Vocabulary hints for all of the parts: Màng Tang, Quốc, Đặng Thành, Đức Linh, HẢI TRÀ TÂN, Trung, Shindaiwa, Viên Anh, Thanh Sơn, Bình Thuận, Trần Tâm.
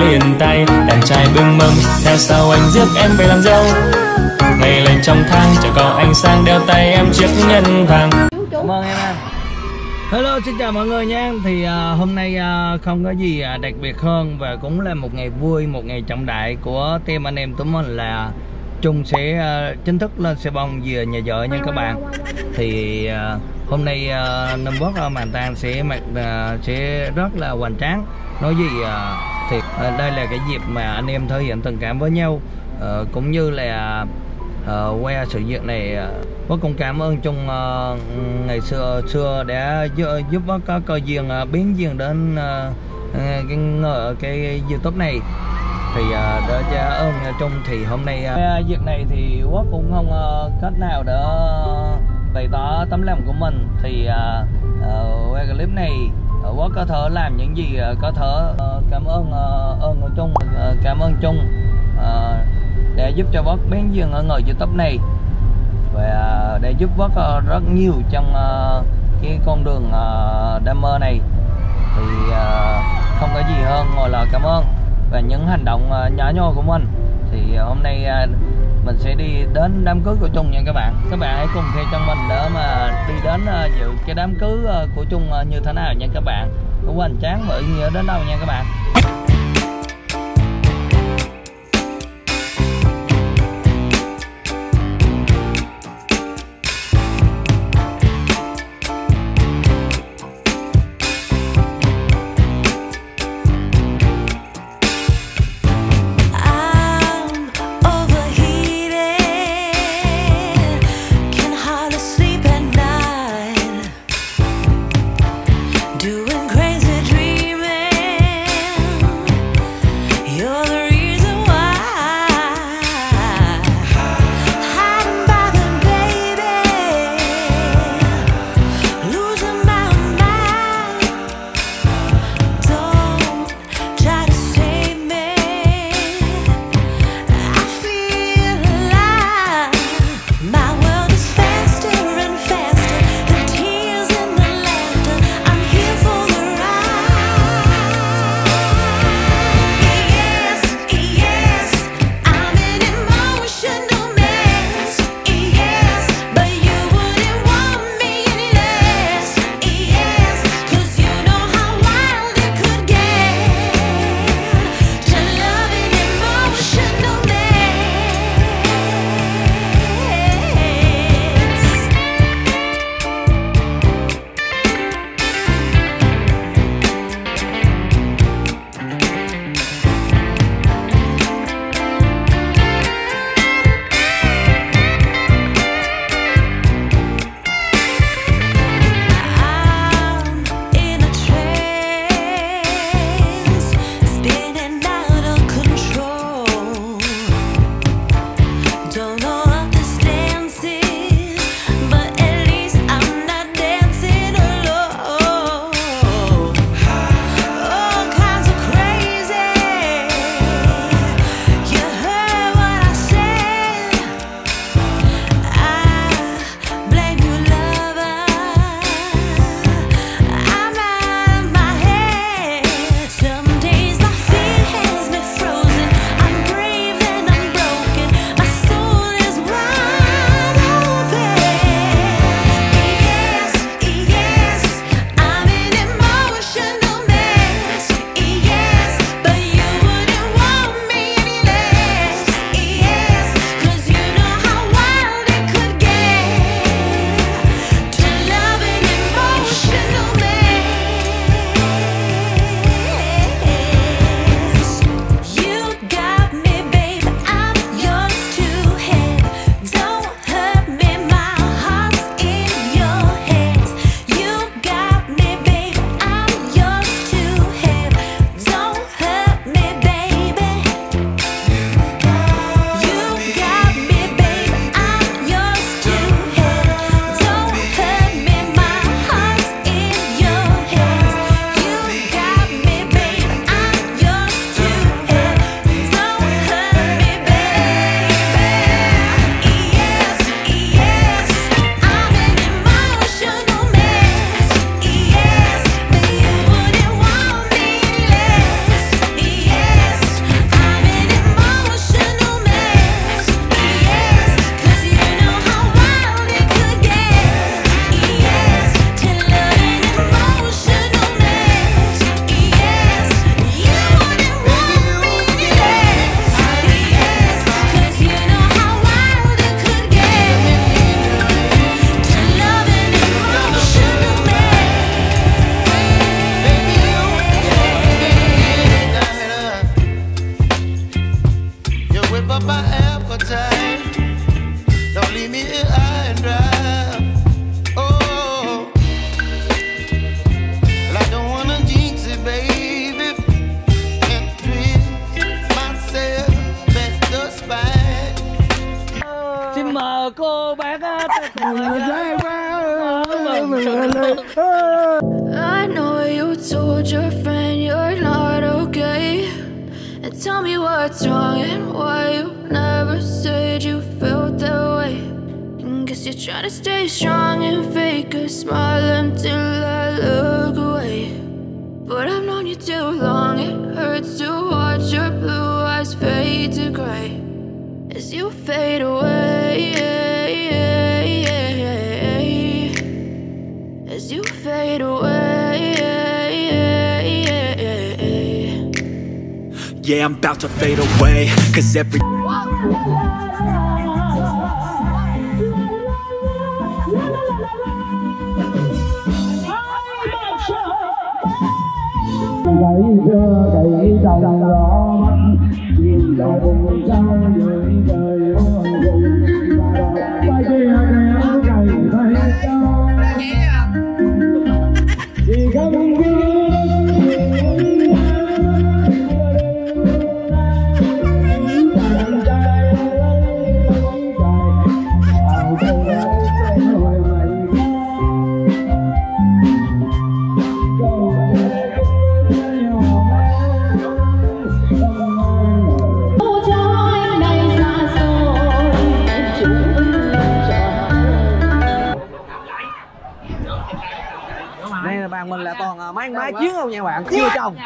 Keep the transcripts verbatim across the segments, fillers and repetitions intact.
liền tay. Đàn trai bưng mâm theo sau anh rước em về làm dâu. Ngày lành trong tháng chẳng có anh sang đeo tay em chiếc nhẫn vàng. Cảm ơn em à. Hello, xin chào mọi người nha. Thì uh, hôm nay uh, không có gì uh, đặc biệt hơn và cũng là một ngày vui, một ngày trọng đại của team anh em tụi mình là Trung sẽ uh, chính thức lên xe bông về nhà vợ nha các bạn. Thì uh, hôm nay uh, năm bót uh, Màng Tang sẽ mặc uh, sẽ rất là hoành tráng. Nói gì uh, thì uh, đây là cái dịp mà anh em thể hiện tình cảm với nhau, uh, cũng như là uh, qua sự việc này Quốc uh, cũng cảm ơn Trung uh, ngày xưa xưa đã giúp Quốc có cơ duyên uh, biến duyên đến uh, cái, uh, cái YouTube này. Thì uh, để trả ơn Trung thì hôm nay uh, việc này thì Quốc cũng không uh, cách nào để bày tỏ tấm lòng của mình. Thì uh, uh, clip này Quốc có thể làm những gì uh, có thể uh, cảm ơn uh, ơn của Trung, uh, cảm ơn Trung uh, để giúp cho Quốc bén duyên ở ngồi YouTube này và uh, để giúp Quốc uh, rất nhiều trong uh, cái con đường uh, đam mê này. Thì uh, không có gì hơn ngồi là cảm ơn và những hành động nhỏ nhoi của mình. Thì hôm nay mình sẽ đi đến đám cưới của Trung nha các bạn. Các bạn hãy cùng theo chân mình để mà đi đến dự cái đám cưới của Trung như thế nào nha các bạn. Có hoành tráng và ý nghĩa đến đâu nha các bạn. Doing crazy dreaming. I know you told your friend you're not okay, and tell me what's wrong and why you never said you felt that way. And guess you're trying to stay strong and fake a smile until I look away. But I've known you too long, it hurts to watch your blue eyes fade to gray as you fade away. As you fade away. Yeah, I'm about to fade away, cause every mình là toàn mấy anh má chiến không nha bạn, chưa chồng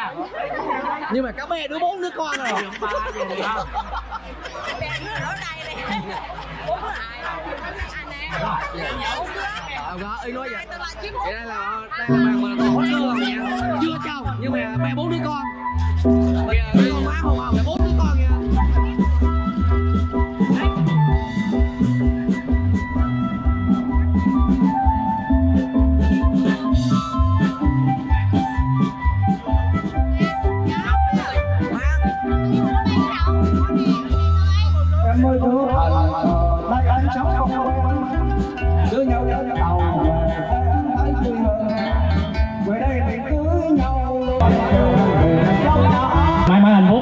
nhưng mà cả mẹ đứa bốn đứa con rồi. Đây là đây là bạn mình chưa chồng nhưng mà mẹ bốn đứa con, bây giờ đứa con má không mà mẹ bốn đứa con nha. Mãi mãi hạnh phúc.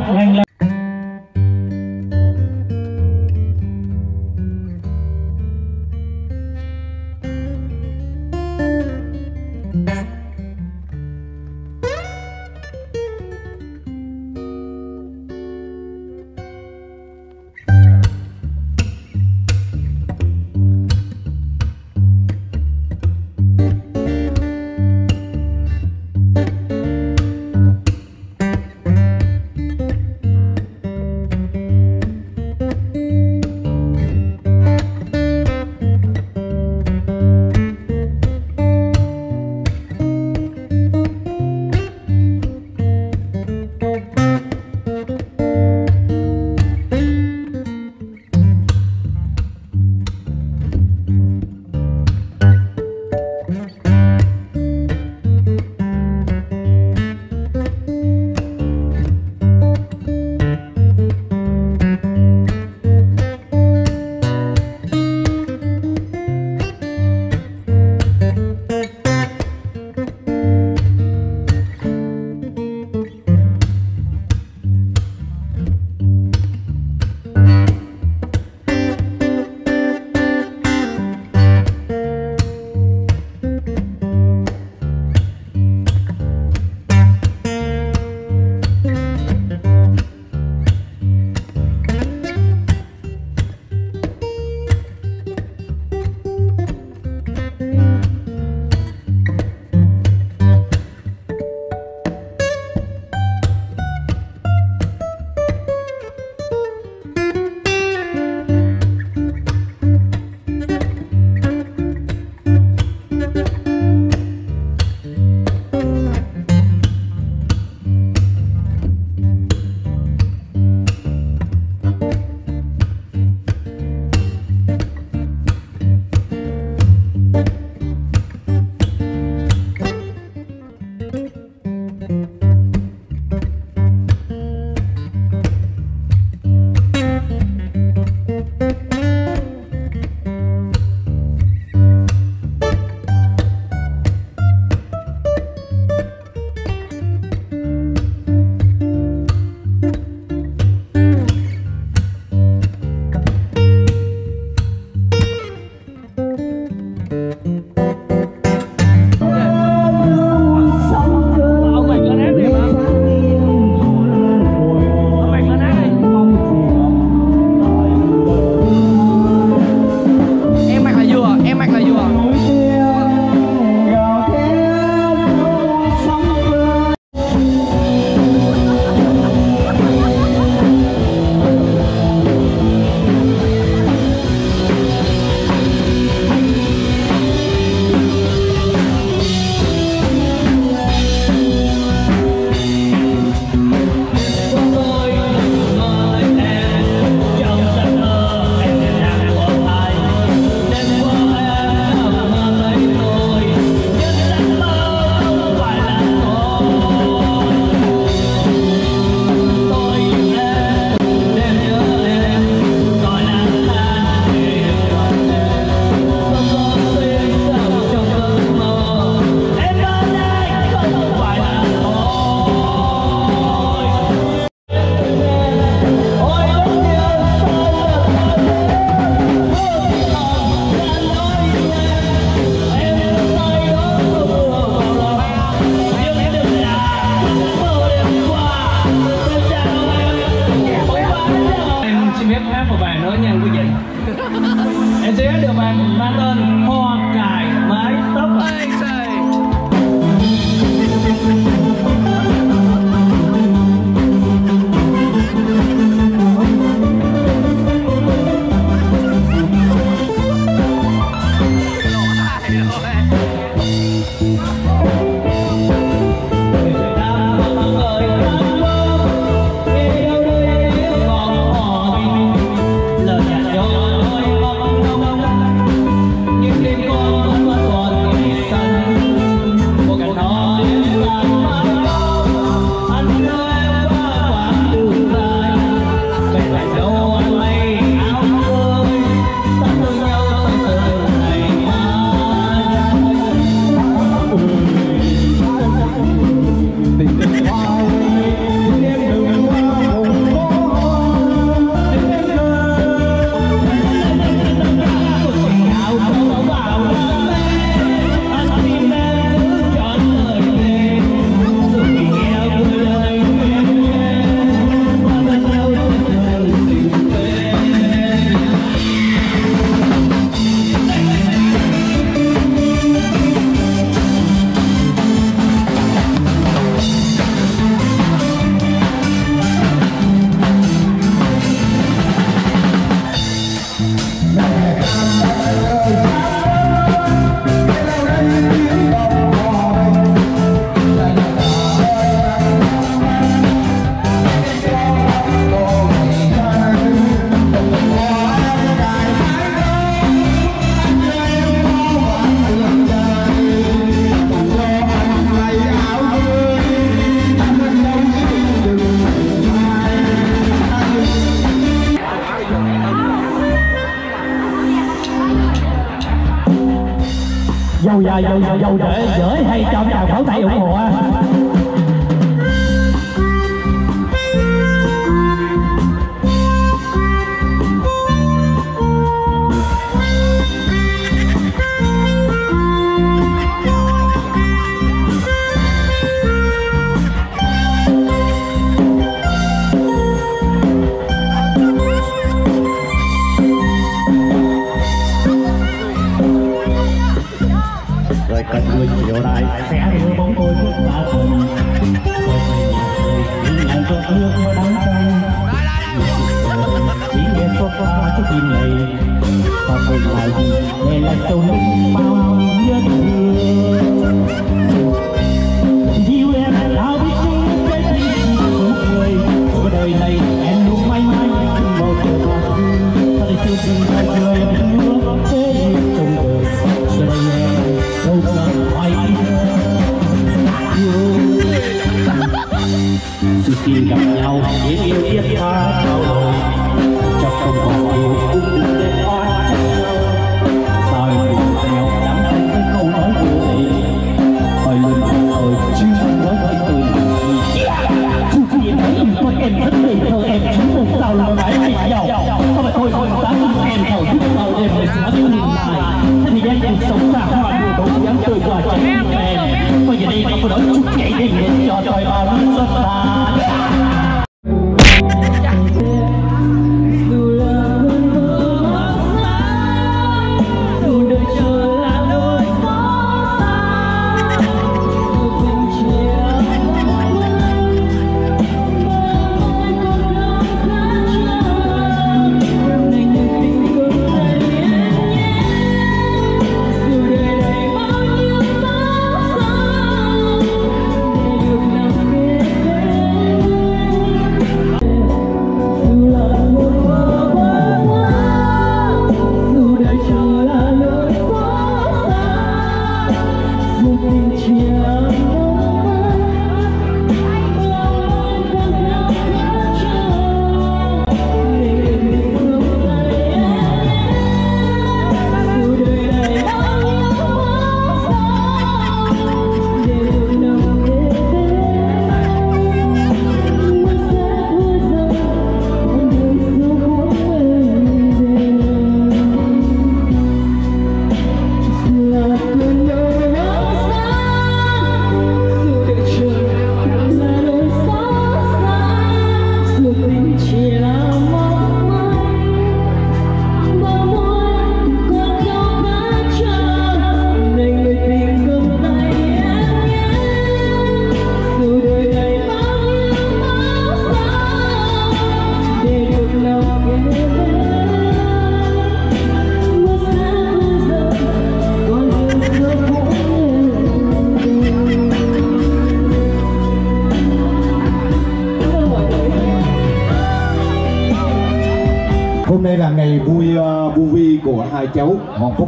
dầu dầu dầu để gửi hay cho chào khẩu tay ủng hộ.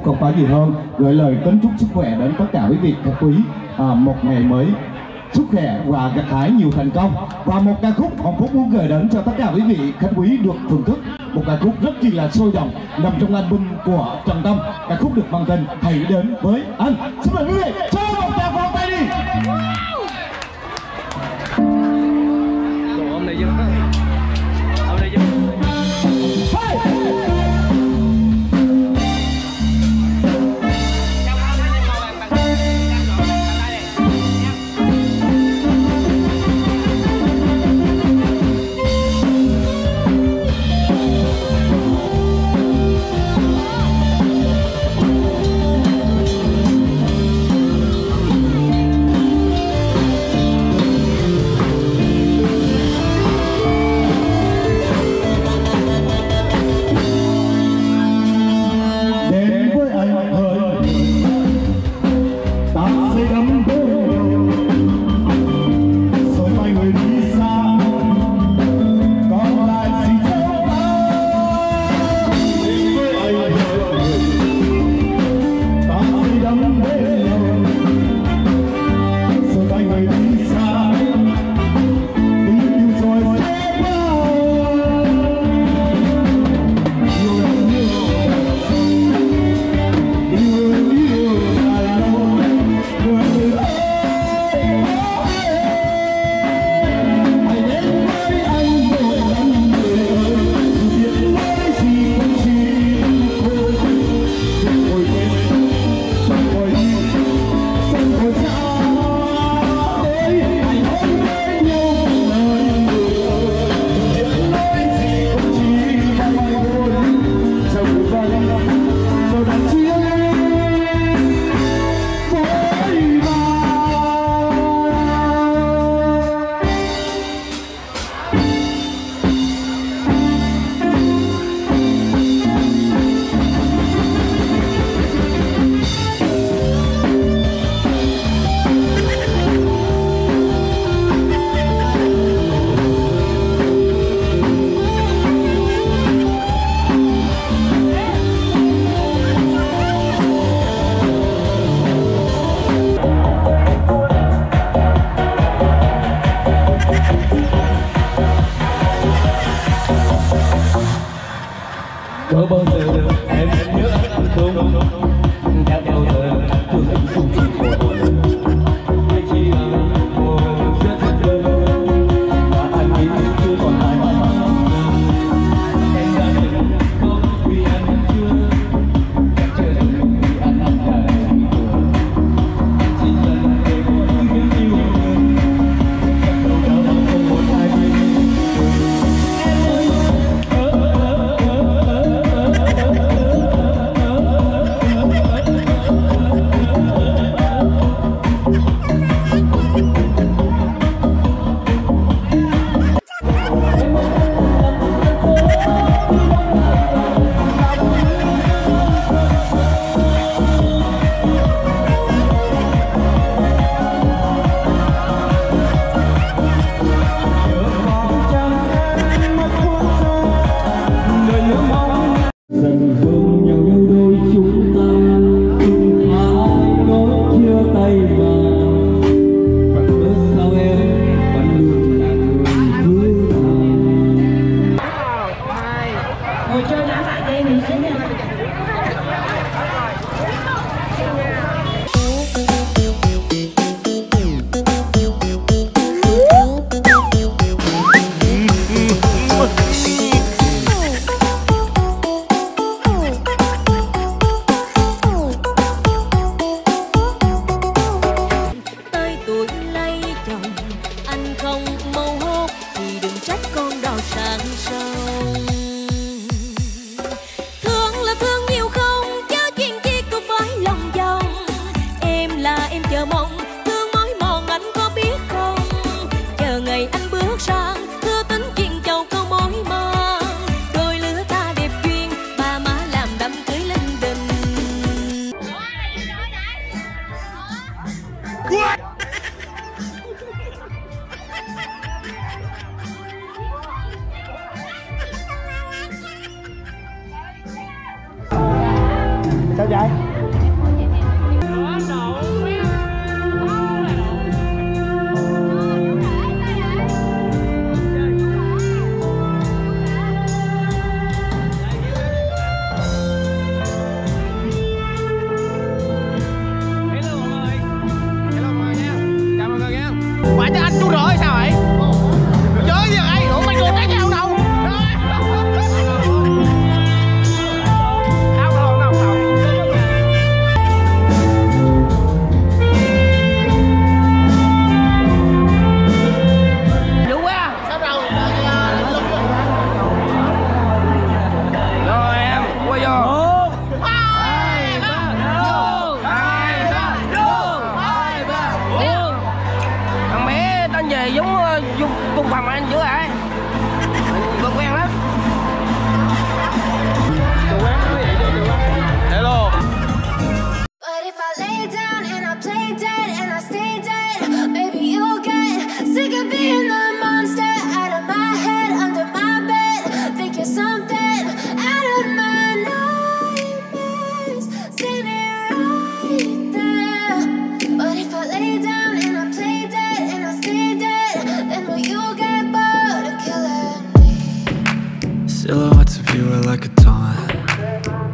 Không có gì hơn, gửi lời kính chúc sức khỏe đến tất cả quý vị các quý, à, một ngày mới sức khỏe và gặt hái nhiều thành công. Và một ca khúc Hồng Phúc muốn gửi đến cho tất cả quý vị khách quý được thưởng thức, một ca khúc rất kỳ là sôi động nằm trong album của Trần Tâm, ca khúc được mang tên Hãy Đến Với Anh. Xin mời quý vị cho một tràng pháo tay đi. Cỡ bơ từ từ em nhớ anh Trung theo theo từ từ cùng cùng sao vậy? Hello mọi người. Hello mọi người nha. Chào mọi người nha. Phải tới anh chú rồi sao vậy? Chơi gì vậy? Ủa mày người tới nhau đâu? Silhouettes of you are like a taunt.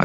I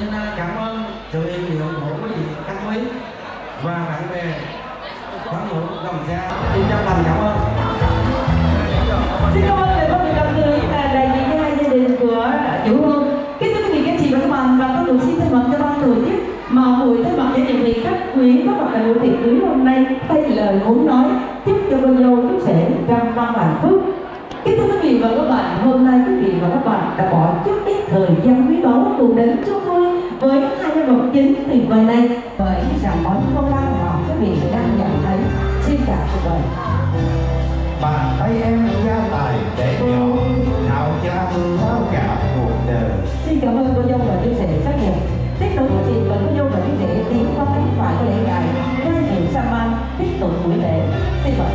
xin cảm ơn sự hiện diện của quý vị khách quý và bạn bè quán ngủ dòng xe. Xin chân thành cảm ơn. Xin cảm ơn về bác đặc biệt là đại diện hai gia đình của chủ hương. Kính thưa quý vị các chị và các bạn, và tôi được xin thay mặt cho ban tổ chức mà hội thay mặt cho những vị khách quý có mặt tại buổi tiệc cưới hôm nay thay lời muốn nói chúc cho cô dâu chú rể trăm năm hạnh phúc. Kính thưa quý vị và các bạn, hôm nay quý vị và các bạn đã bỏ chút ít thời gian quý báu cùng đến chúng tôi với hai nhân vật chính tuyệt vời này. Bởi rằng món không lan mà quý vị đang nhận thấy xin cả cuộc đời. Bàn tay em gia tài để nhỏ, nào cha bao cả cuộc đời. Xin cảm ơn cô dâu và chú rể rất nhiều. Tiếp nối của chị và cô dâu và chú rể tiến qua cánh phải của lễ ngài, hai triệu sa man tiếp tục buổi lễ. Xin mời.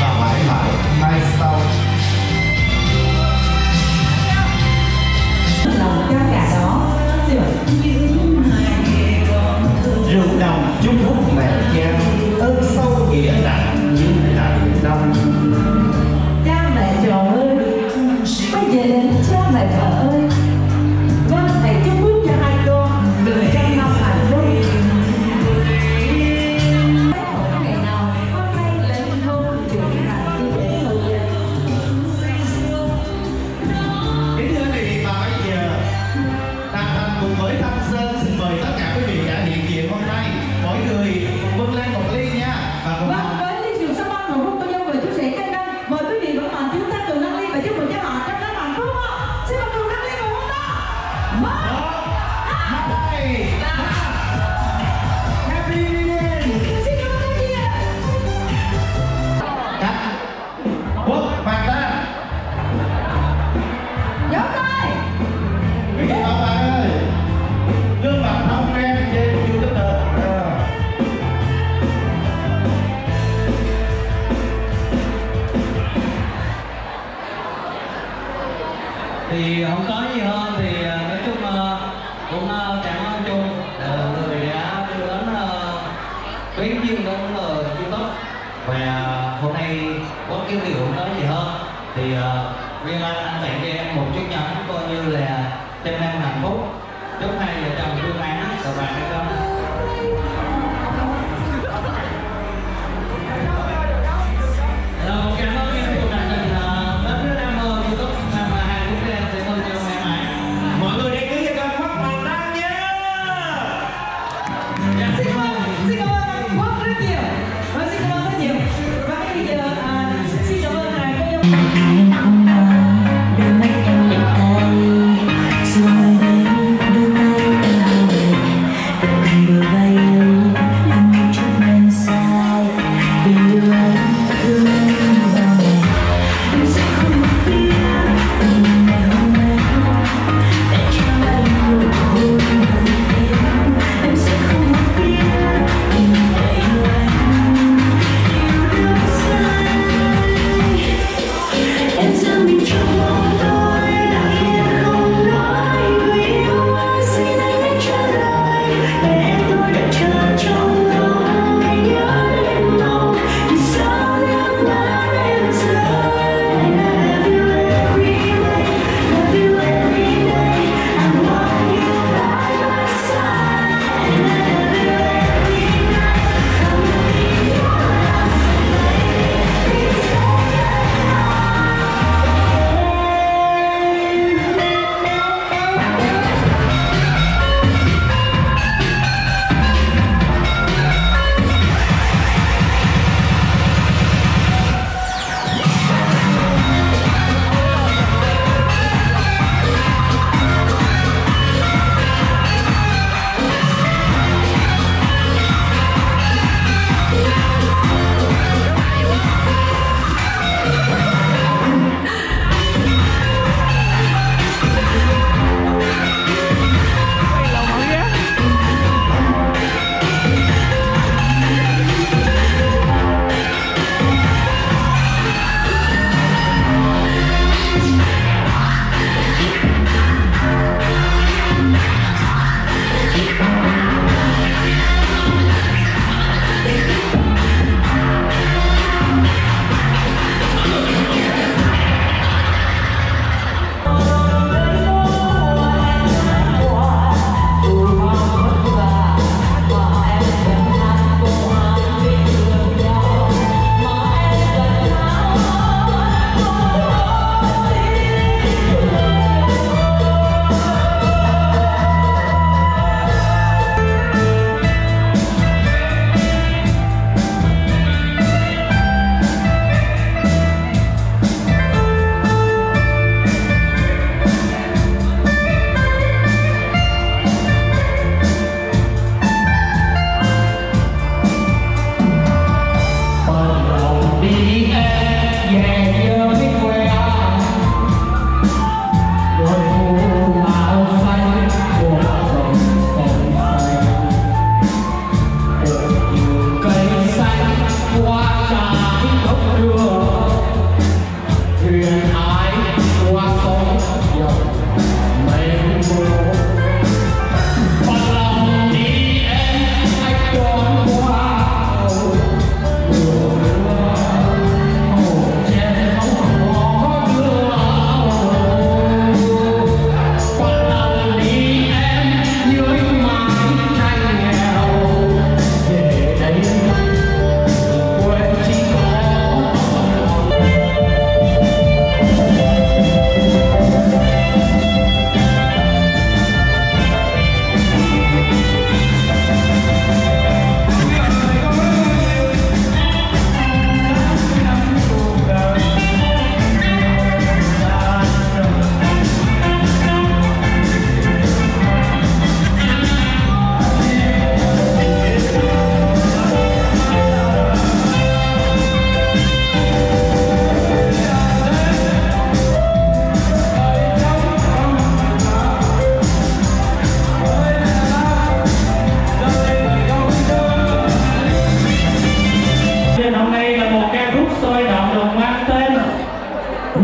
Và mãi mãi mai sau. Lòng cho cả đó rượu đồng chung hút mẹ cha ơn sâu nghĩa nặng như đại đông. Cha mẹ trời ơi, bây giờ đến cha mẹ vợ ơi, vâng hãy chúc phúc cho hai con được trăm năm hạnh phúc. Ngày nào hôm nay lấy hôn chuyện là đi đến thời gian. Kính thưa quý vị và bây giờ Đặng Thành cùng với Thanh Sơn xin mời tất cả quý vị đã hiện diện hôm nay, mỗi người vươn lên một ly nha. Và cùng vâng, với ly rượu sâm ban của cô dâu và chú rể canh đây, mời quý vị và các bạn chúng ta cùng nâng ly và chúc mừng cho họ trong năm hạnh phúc. Xin mời cùng nâng ly cùng chúng ta. Một, hai, ba. Happy New Year. Xin chúc các chị. Cánh Quốc Màng Tang. Giơ tay. Quý vị và các bạn ơi, gương mặt nóng em trên YouTube. Thì không có gì hơn thì nói chung cũng cảm ơn Trung người đã đưa đến tuyến duyên đến YouTube. Và hôm nay có cái điều không nói gì hơn thì Viên Anh anh tặng cho em một chiếc nhẫn coi như là trăm năm hạnh phúc. Chúc hai vợ chồng thương ái các bạn các con. Cảm ơn em của Trần Tâm đến với Nam YouTube năm hai của các em sẽ thôi cho mẹ mãi. Mọi người đi cưới cho con Quốc Màng Tang nhé. Xin cảm ơn, xin cảm ơn Quốc rất nhiều. Và xin cảm ơn rất nhiều. Và bây giờ xin cảm ơn hai cô dâu. Hãy subscribe cho kênh Màng Tang để không bỏ lỡ những video hấp dẫn.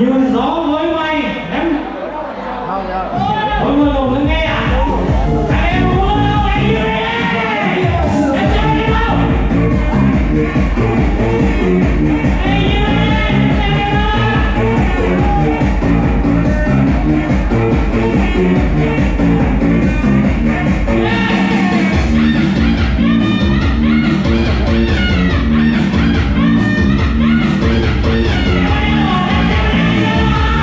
như gió với mây em. Mọi người cùng lắng nghe ạ. Em muốn đâu anh yêu em, em cho anh đâu. Anh yêu em, em yêu đâu. Hãy subscribe cho kênh Ghiền Mì Gõ để không bỏ lỡ những video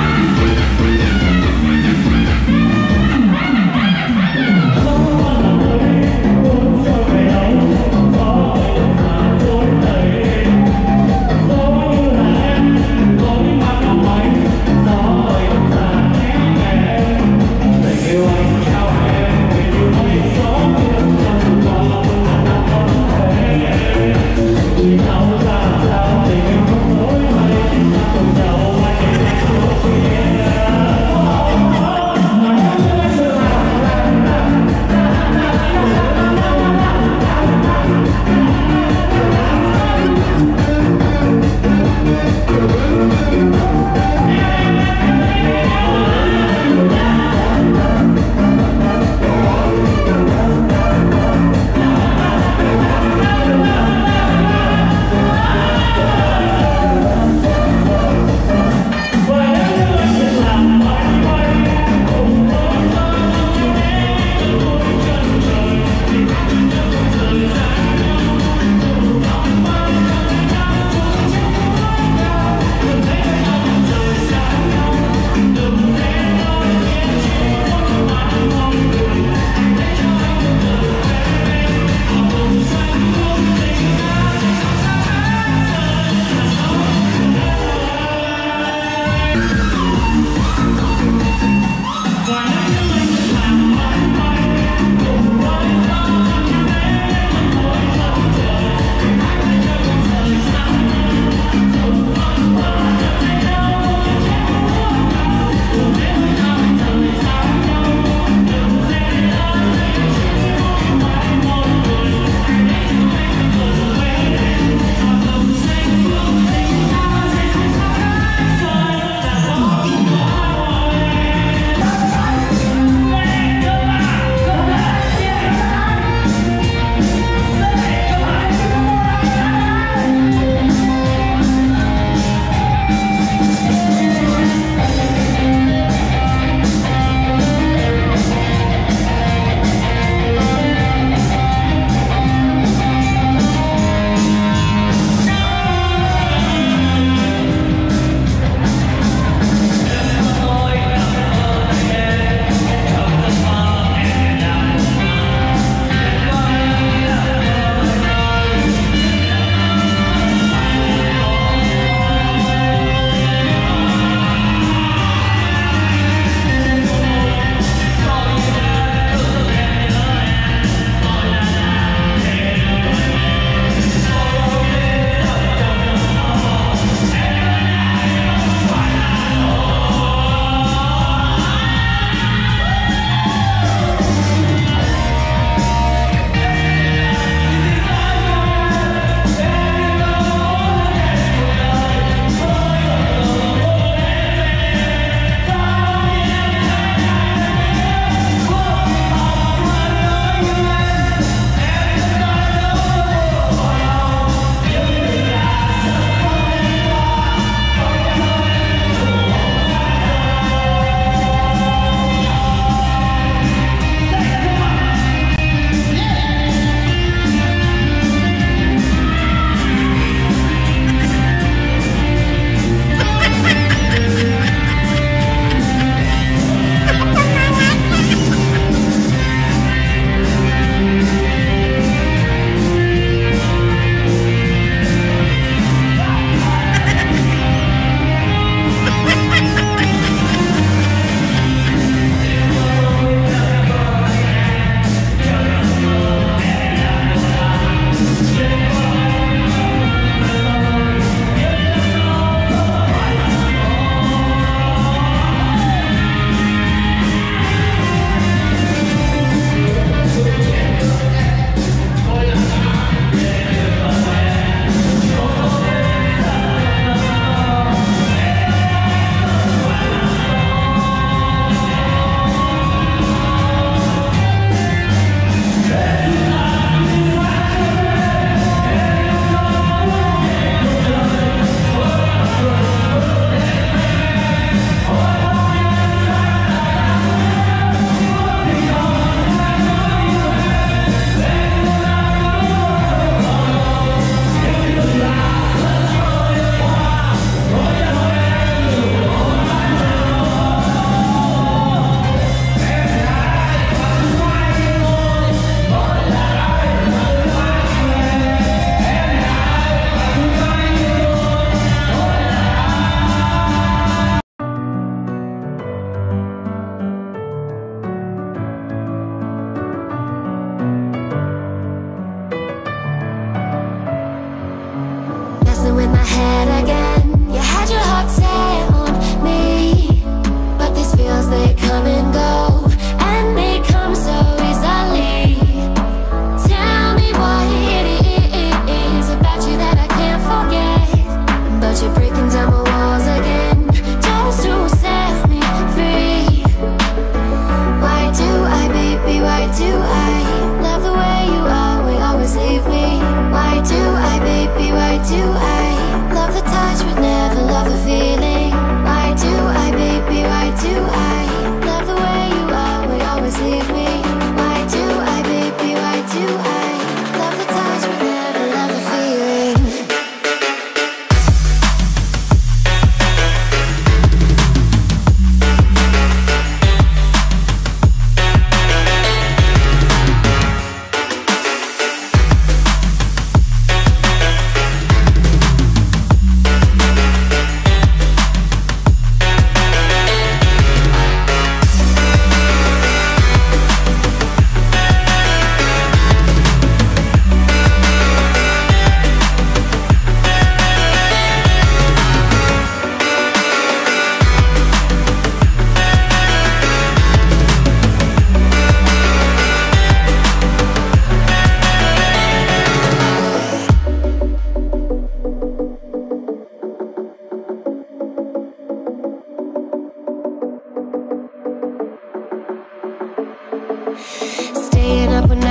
hấp dẫn. staying up and